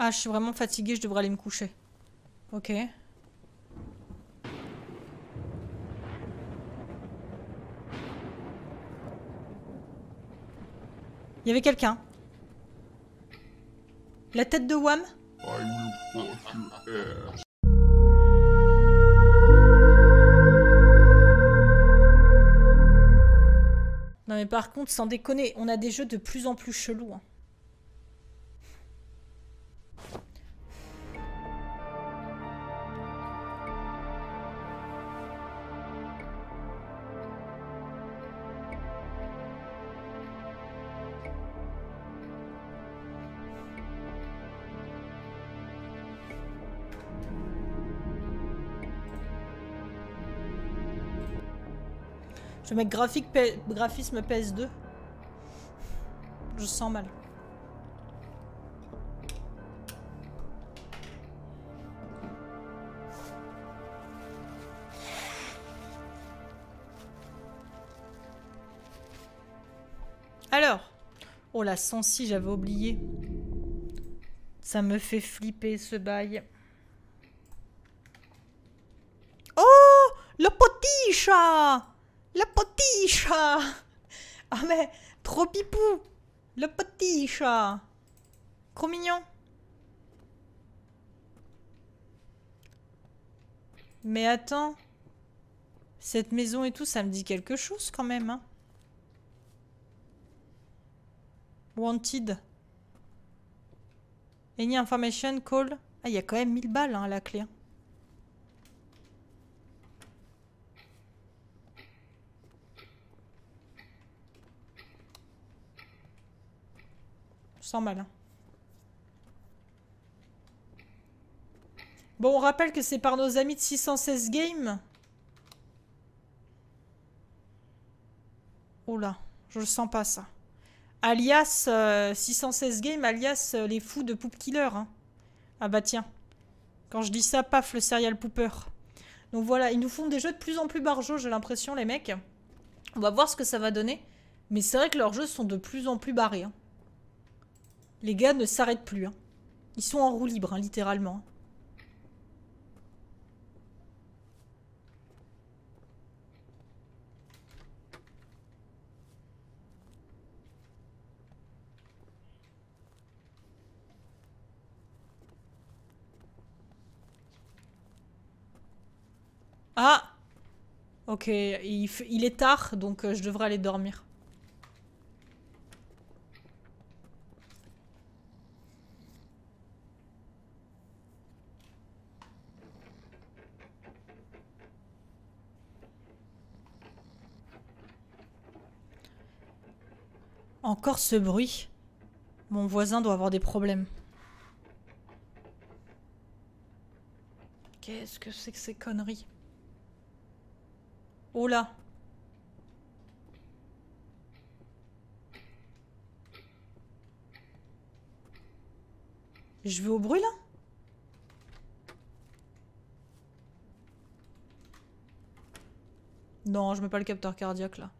Ah, je suis vraiment fatiguée, je devrais aller me coucher. Ok. Il y avait quelqu'un. La tête de Wham. Non mais par contre, sans déconner, on a des jeux de plus en plus chelous. Hein. Je vais mettre graphisme PS2. Je sens mal. Alors. Oh la 106, j'avais oublié. Ça me fait flipper ce bail. Oh le petit chat. Le petit chat. Ah mais, trop pipou. Le petit chat. Trop mignon. Mais attends. Cette maison et tout, ça me dit quelque chose quand même. Hein. Wanted. Any information, call. Ah, il y a quand même 1000 balles hein, à la clé. Sans mal. Hein. Bon, on rappelle que c'est par nos amis de 616 Games. Oh là, je le sens pas ça. Alias 616 Games, alias les fous de Poop Killer. Hein. Ah bah tiens, quand je dis ça, paf, le Serial Pooper. Donc voilà, ils nous font des jeux de plus en plus barjots, j'ai l'impression, les mecs. On va voir ce que ça va donner. Mais c'est vrai que leurs jeux sont de plus en plus barrés. Hein. Les gars ne s'arrêtent plus. Hein. Ils sont en roue libre, hein, littéralement. Ah! Ok, il est tard, donc je devrais aller dormir. Encore ce bruit. Mon voisin doit avoir des problèmes. Qu'est-ce que c'est que ces conneries? Oh là. Je vais au bruit là? Non, je mets pas le capteur cardiaque là.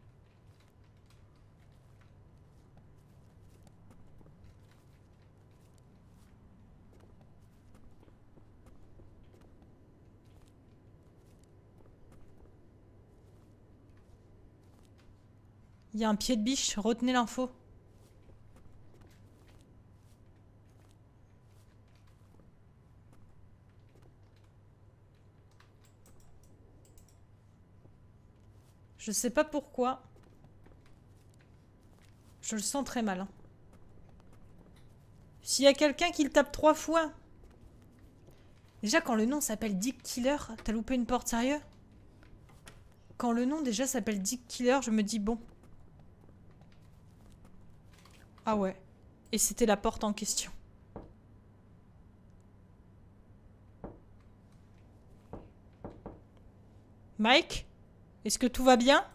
Il y a un pied de biche, retenez l'info. Je sais pas pourquoi. Je le sens très mal. Hein. S'il y a quelqu'un qui le tape 3 fois. Déjà quand le nom s'appelle Dick Killer, t'as loupé une porte, sérieux? Quand le nom déjà s'appelle Dick Killer, je me dis bon. Ah ouais. Et c'était la porte en question. Mike? Est-ce que tout va bien?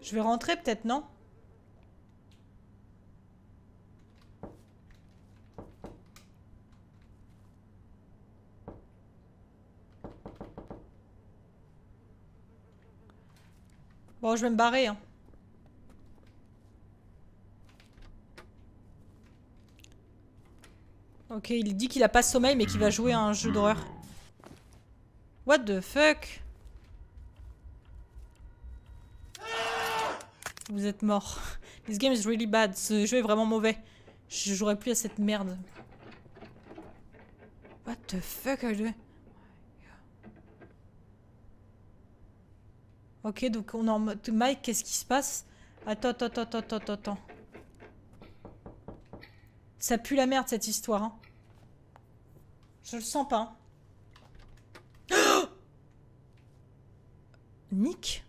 Je vais rentrer peut-être, non ? Bon, je vais me barrer, hein. Ok, il dit qu'il a pas sommeil mais qu'il va jouer à un jeu d'horreur. What the fuck? Vous êtes mort. This game is really bad. Ce jeu est vraiment mauvais. Je jouerai plus à cette merde. What the fuck are you doing? Ok, donc on est en mode... Mike, qu'est-ce qui se passe? Attends. Ça pue la merde, cette histoire. Hein. Je le sens pas. Hein. Nick?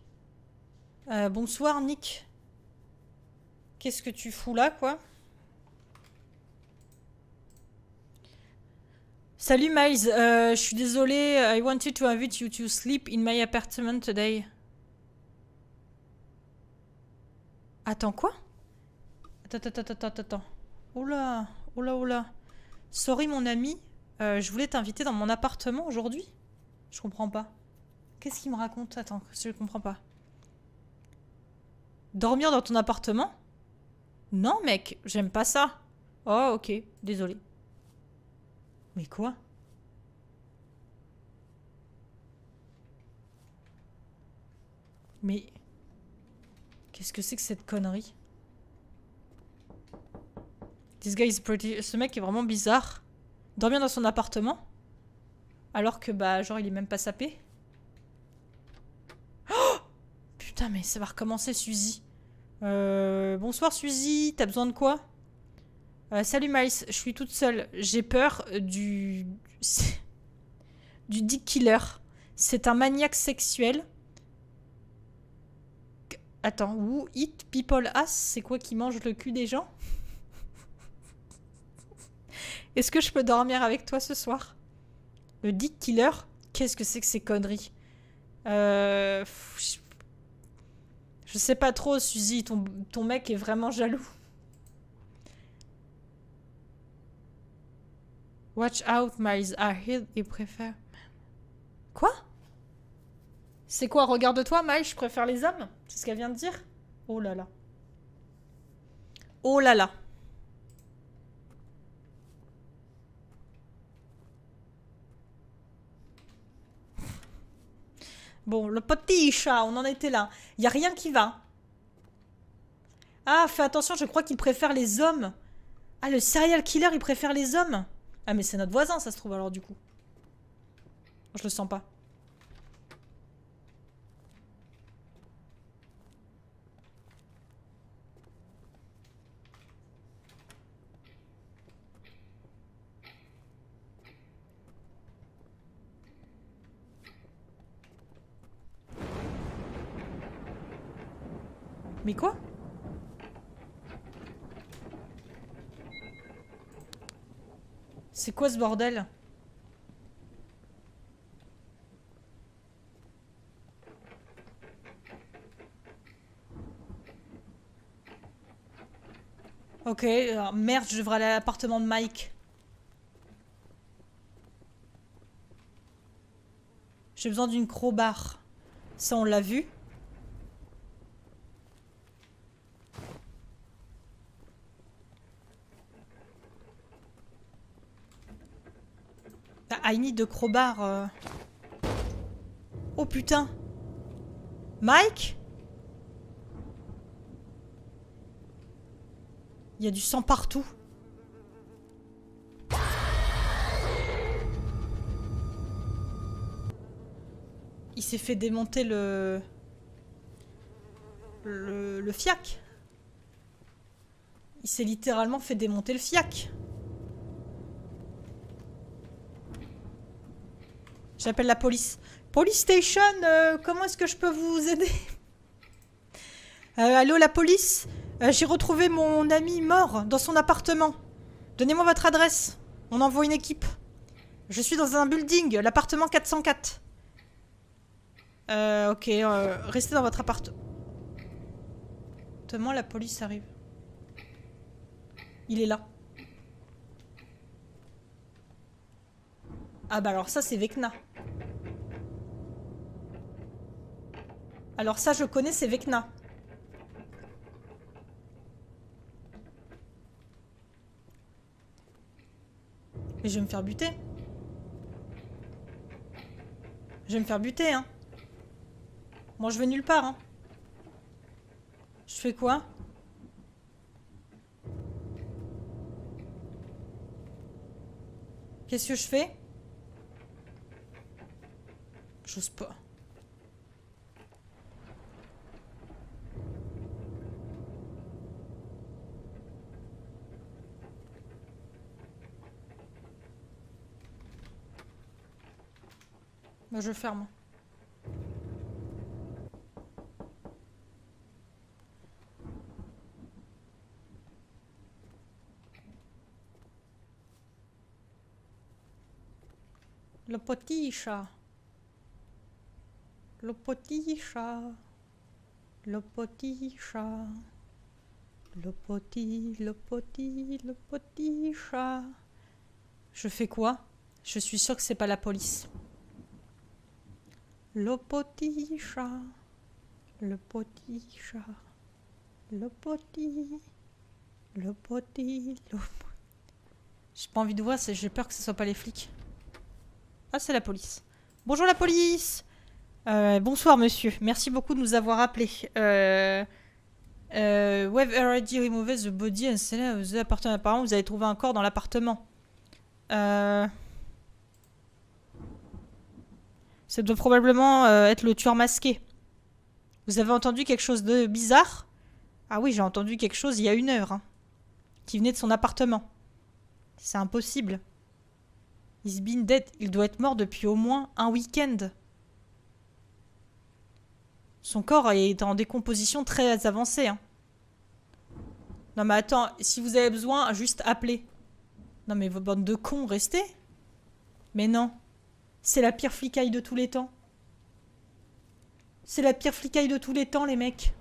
Bonsoir, Nick. Qu'est-ce que tu fous là, quoi? Salut, Miles. Je suis désolée. I wanted to invite you to sleep in my apartment today. Attends, quoi? Attends. Oh là. Sorry, mon ami. Je voulais t'inviter dans mon appartement aujourd'hui. Je comprends pas. Qu'est-ce qu'il me raconte? Attends, je comprends pas. Dormir dans ton appartement? Non, mec, j'aime pas ça. Oh, ok, désolé. Mais quoi? Mais... Qu'est-ce que c'est que cette connerie? This guy is pretty... Ce mec est vraiment bizarre. Dormir dans son appartement? Alors que, bah, genre, il est même pas sapé. Oh! Putain, mais ça va recommencer, Suzy. Bonsoir Suzy, t'as besoin de quoi? Salut Miles, je suis toute seule. J'ai peur du... du Dick Killer. C'est un maniaque sexuel. Attends, who eat people ass? C'est quoi qui mange le cul des gens? Est-ce que je peux dormir avec toi ce soir? Le Dick Killer? Qu'est-ce que c'est que ces conneries? Je sais pas trop, Suzy, ton mec est vraiment jaloux. Watch out, Miles. I hear you prefer. Quoi? C'est quoi? Regarde-toi, Miles, je préfère les hommes. C'est ce qu'elle vient de dire. Oh là là. Oh là là. Bon, le petit chat, on en était là. Il n'y a rien qui va. Ah, fais attention, je crois qu'il préfère les hommes. Ah, le serial killer, il préfère les hommes. Ah, mais c'est notre voisin, ça se trouve, alors, du coup. Je le sens pas. Mais quoi? C'est quoi ce bordel? Ok, alors merde, je devrais aller à l'appartement de Mike. J'ai besoin d'une crowbar. Ça, on l'a vu. I need de crowbar. Oh putain. Mike? Il y a du sang partout. Il s'est fait démonter le fiac. Il s'est littéralement fait démonter le fiac. J'appelle la police. Police station, comment est-ce que je peux vous aider? Allô, la police? J'ai retrouvé mon ami mort dans son appartement. Donnez-moi votre adresse. On envoie une équipe. Je suis dans un building, l'appartement 404. Ok, restez dans votre appartement. Comment la police arrive? Il est là. Ah bah alors ça, c'est Vecna. Alors ça, je connais, c'est Vecna. Mais je vais me faire buter. Je vais me faire buter, hein. Moi, je vais nulle part, hein. Je fais quoi? Qu'est-ce que je fais? J'ose pas. Bah, je ferme. Le petit chat. Le petit chat. Le petit chat. Le petit chat. Je fais quoi? Je suis sûre que c'est pas la police. Le petit chat. Le petit chat. Le petit. Le petit. Le... J'ai pas envie de voir, j'ai peur que ce soit pas les flics. Ah, c'est la police. Bonjour la police. Bonsoir monsieur. Merci beaucoup de nous avoir appelés. We've already removed the body and said the appartement. Apparemment, vous avez trouvé un corps dans l'appartement. Ça doit probablement être le tueur masqué. Vous avez entendu quelque chose de bizarre? Ah oui, j'ai entendu quelque chose il y a 1 heure. Hein, qui venait de son appartement. C'est impossible. He's been dead. Il doit être mort depuis au moins un week-end. Son corps est en décomposition très avancée. Hein. Non mais attends, si vous avez besoin, juste appelez. Non mais vos bandes de cons, restez. Mais non. C'est la pire flicaille de tous les temps. C'est la pire flicaille de tous les temps, les mecs.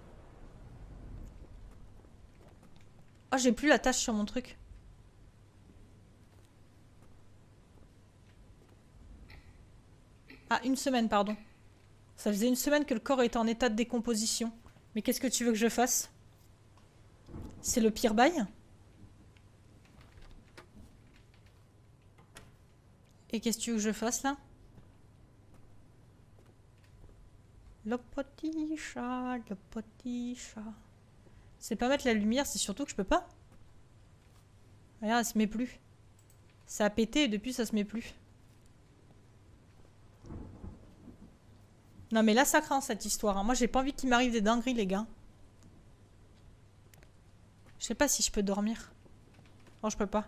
Ah, j'ai plus la tâche sur mon truc. Ah, 1 semaine, pardon. Ça faisait 1 semaine que le corps était en état de décomposition. Mais qu'est-ce que tu veux que je fasse? C'est le pire bail. Et qu'est-ce que tu veux que je fasse, là? Le petit chat, le petit chat. C'est pas mettre la lumière, c'est surtout que je peux pas. Regarde, elle se met plus. Ça a pété et depuis, ça se met plus. Non mais là ça craint cette histoire, hein. Moi j'ai pas envie qu'il m'arrive des dingueries les gars. Je sais pas si je peux dormir. Non je peux pas.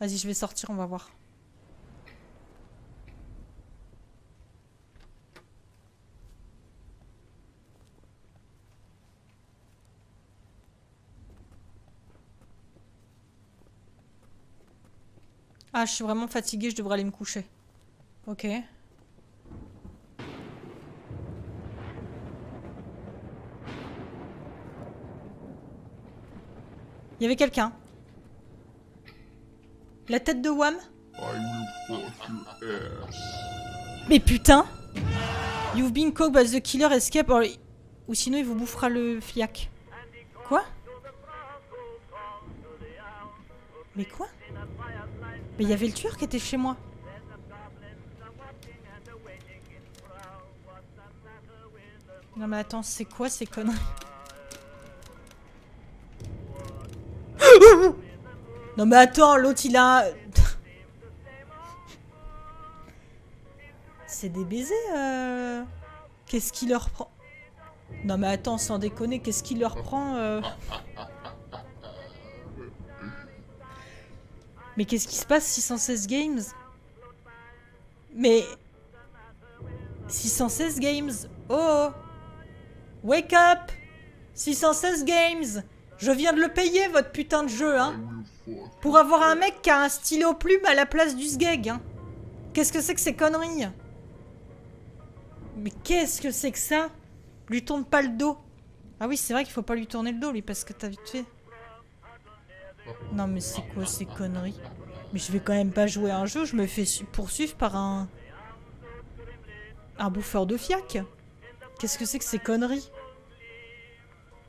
Vas-y je vais sortir, on va voir. Ah je suis vraiment fatiguée, je devrais aller me coucher. Ok. Il y avait quelqu'un. La tête de Wham. Mais putain. You've been caught by the killer, escape or... Ou sinon il vous bouffera le fiac. Quoi? Mais quoi? Mais il y avait le tueur qui était chez moi. Non mais attends, c'est quoi ces conneries? Non mais attends, l'autre il a... C'est des baisers Qu'est-ce qu'il leur prend? Non mais attends, sans déconner, qu'est-ce qu'il leur prend Mais qu'est-ce qui se passe 616 games? Mais... 616 games. Oh, wake up 616 games. Je viens de le payer, votre putain de jeu, hein. Pour avoir un mec qui a un stylo plume à la place du sgeg, hein. Qu'est-ce que c'est que ces conneries? Mais qu'est-ce que c'est que ça? Lui tourne pas le dos. Ah oui, c'est vrai qu'il faut pas lui tourner le dos, lui, parce que t'as vite fait. Non, mais c'est quoi ces conneries? Mais je vais quand même pas jouer à un jeu, je me fais poursuivre par un... Un bouffeur de fiac. Qu'est-ce que c'est que ces conneries?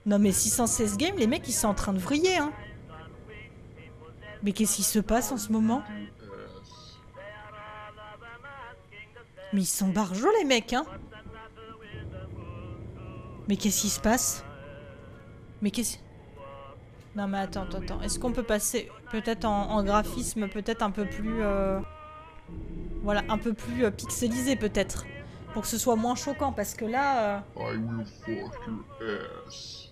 Non mais 616 games, les mecs ils sont en train de vriller hein. Mais qu'est-ce qui se passe en ce moment? Mais ils sont barjots les mecs hein. Mais qu'est-ce qui se passe? Mais qu'est-ce... Non mais attends. Est-ce qu'on peut passer peut-être en graphisme peut-être un peu plus... Voilà, un peu plus pixelisé peut-être. Pour que ce soit moins choquant parce que là... I will fuck your ass.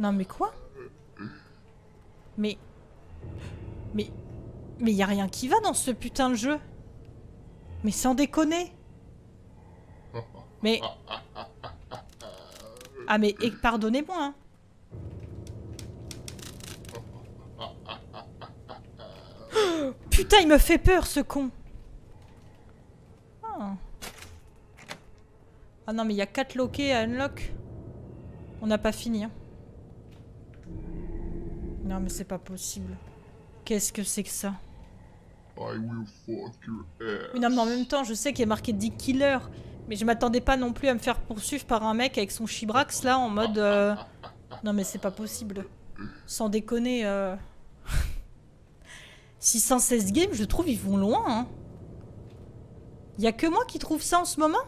Non mais quoi? Mais y a rien qui va dans ce putain de jeu. Mais sans déconner. Mais... Ah mais pardonnez-moi hein. Oh, putain il me fait peur ce con. Ah, ah non mais il y a 4 loquets à unlock. On n'a pas fini hein. Non mais c'est pas possible. Qu'est-ce que c'est que ça? Oui, non mais en même temps je sais qu'il y a marqué Dick Killer. Mais je m'attendais pas non plus à me faire poursuivre par un mec avec son chibrax là en mode... Non mais c'est pas possible. Sans déconner... 616 games je trouve ils vont loin hein. Y'a que moi qui trouve ça en ce moment?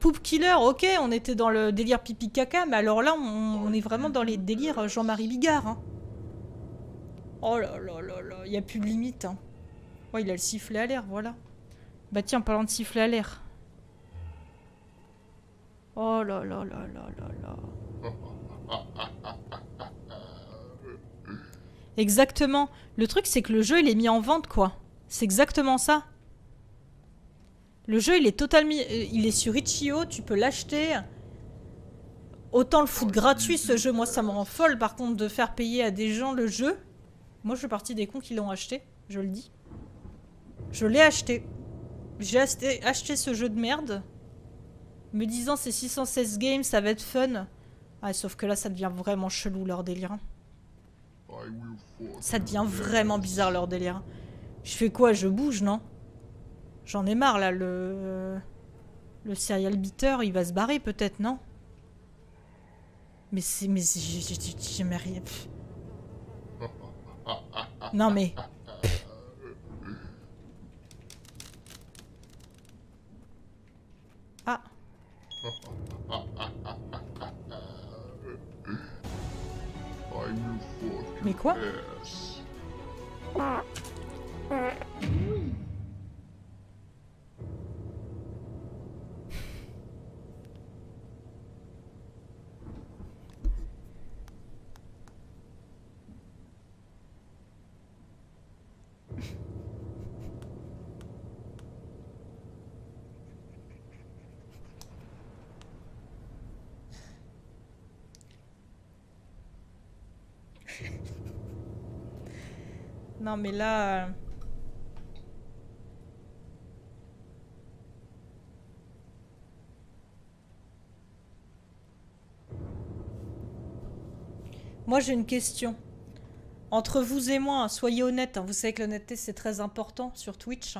Poop Killer, ok, on était dans le délire pipi caca, mais alors là, on est vraiment dans les délires Jean-Marie Bigard. Hein. Oh là là là là, y a plus de limite. Hein. Oh, il a le sifflet à l'air, voilà. Bah tiens, en parlant de sifflet à l'air. Oh là là là là là là. Exactement. Le truc, c'est que le jeu, il est mis en vente, quoi. C'est exactement ça. Le jeu, il est totalement... Il est sur Itch.io, tu peux l'acheter. Autant le foutre gratuit, ce jeu. Moi, ça me rend folle, par contre, de faire payer à des gens le jeu. Moi, je fais partie des cons qui l'ont acheté, je le dis. Je l'ai acheté. J'ai acheté ce jeu de merde. Me disant, c'est 616 games, ça va être fun. Ah, sauf que là, ça devient vraiment chelou, leur délire. Ça devient vraiment bizarre, leur délire. Je fais quoi? Je bouge, non? J'en ai marre là, le serial beater, il va se barrer peut-être, non? Mais c'est... Mais j'aimais rien... Pff. Non mais... Pff. Ah. Mais quoi? Non mais là... Moi j'ai une question. Entre vous et moi, soyez honnêtes. Hein. Vous savez que l'honnêteté c'est très important sur Twitch.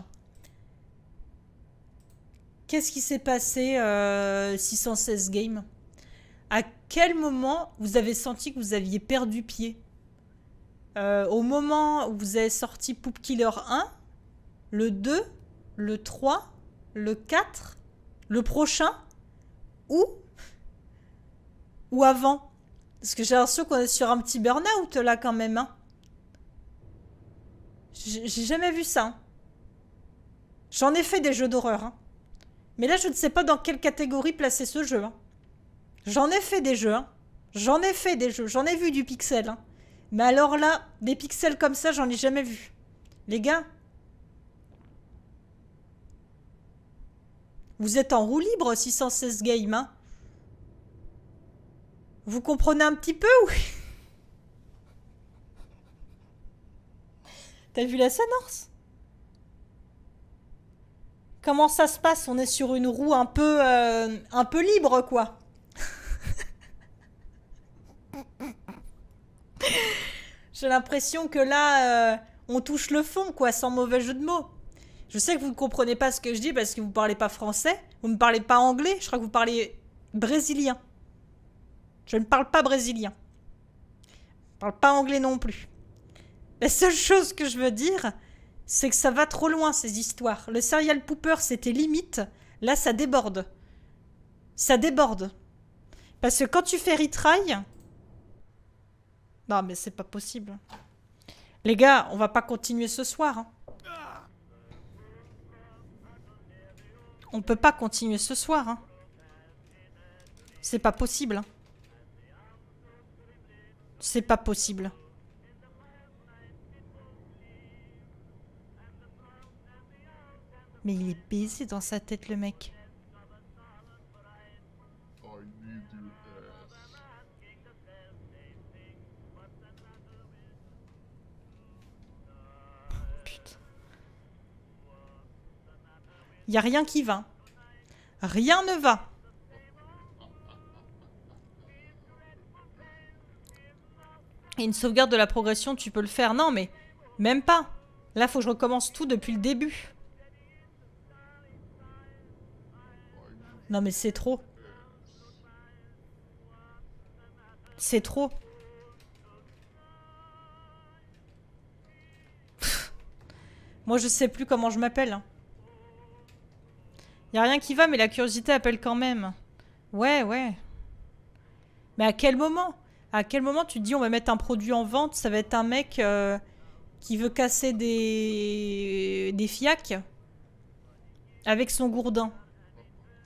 Qu'est-ce qui s'est passé 616 games? À quel moment vous avez senti que vous aviez perdu pied? Au moment où vous avez sorti Poop Killer 1, le 2, le 3, le 4, le prochain, ou avant? Parce que j'ai l'impression qu'on est sur un petit burn-out là quand même. Hein. J'ai jamais vu ça. Hein. J'en ai fait des jeux d'horreur. Hein. Mais là, je ne sais pas dans quelle catégorie placer ce jeu. Hein. J'en ai fait des jeux. Hein. J'en ai fait des jeux. J'en ai vu du pixel. Hein. Mais alors là, des pixels comme ça, j'en ai jamais vu. Les gars. Vous êtes en roue libre, 616 games, hein. Vous comprenez un petit peu, oui. T'as vu la scène, Ors? Comment ça se passe? On est sur une roue un peu libre, quoi. J'ai l'impression que là, on touche le fond, quoi, sans mauvais jeu de mots. Je sais que vous ne comprenez pas ce que je dis parce que vous ne parlez pas français, vous ne parlez pas anglais, je crois que vous parlez brésilien. Je ne parle pas brésilien. Je ne parle pas anglais non plus. La seule chose que je veux dire, c'est que ça va trop loin, ces histoires. Le Serial Pooper, c'était limite. Là, ça déborde. Ça déborde. Parce que quand tu fais retry... Non, mais c'est pas possible. Les gars, on va pas continuer ce soir. Hein. On peut pas continuer ce soir. Hein. C'est pas possible. Hein. C'est pas possible. Mais il est baisé dans sa tête, le mec. Putain. Y a rien qui va. Rien ne va. Et une sauvegarde de la progression, tu peux le faire. Non, mais même pas. Là, faut que je recommence tout depuis le début. Non mais c'est trop. C'est trop. Pff. Moi je sais plus comment je m'appelle. Hein. Y a rien qui va mais la curiosité appelle quand même. Ouais, ouais. Mais à quel moment? À quel moment tu te dis on va mettre un produit en vente, ça va être un mec qui veut casser des fiacs avec son gourdin?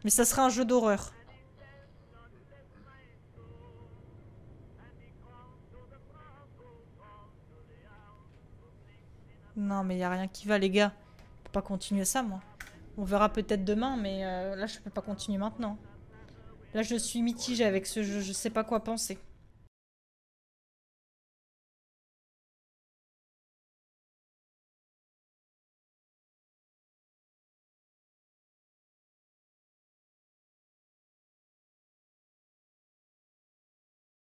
Mais ça sera un jeu d'horreur. Non mais y a rien qui va les gars. Je peux pas continuer ça moi. On verra peut-être demain mais là je peux pas continuer maintenant. Là je suis mitigée avec ce jeu, je sais pas quoi penser.